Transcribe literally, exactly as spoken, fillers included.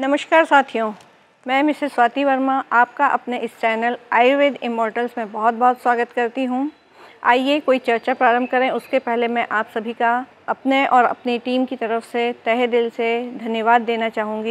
नमस्कार साथियों, मैं मिसेस स्वाति वर्मा आपका अपने इस चैनल आयुर्वेद इमॉर्टल्स में बहुत बहुत स्वागत करती हूं। आइए कोई चर्चा प्रारंभ करें उसके पहले मैं आप सभी का अपने और अपनी टीम की तरफ से तहे दिल से धन्यवाद देना चाहूँगी।